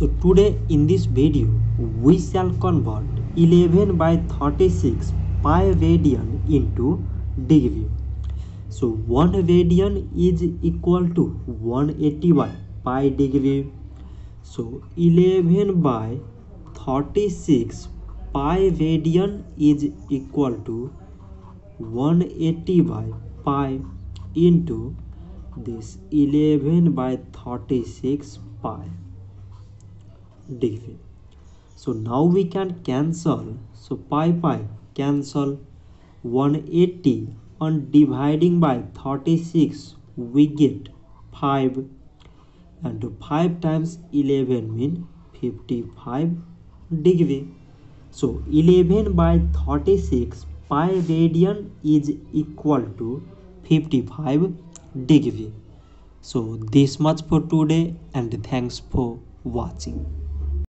So today in this video we shall convert 11 by 36 pi radian into degree. So 1 radian is equal to 180 by pi degree. So 11 by 36 pi radian is equal to 180 by pi into this 11 by 36 pi degree. So now we can cancel, so pi cancel. 180 on dividing by 36 we get 5, and 5 times 11 mean 55 degree. So 11 by 36 pi radian is equal to 55 degree. So this much for today, and thanks for watching.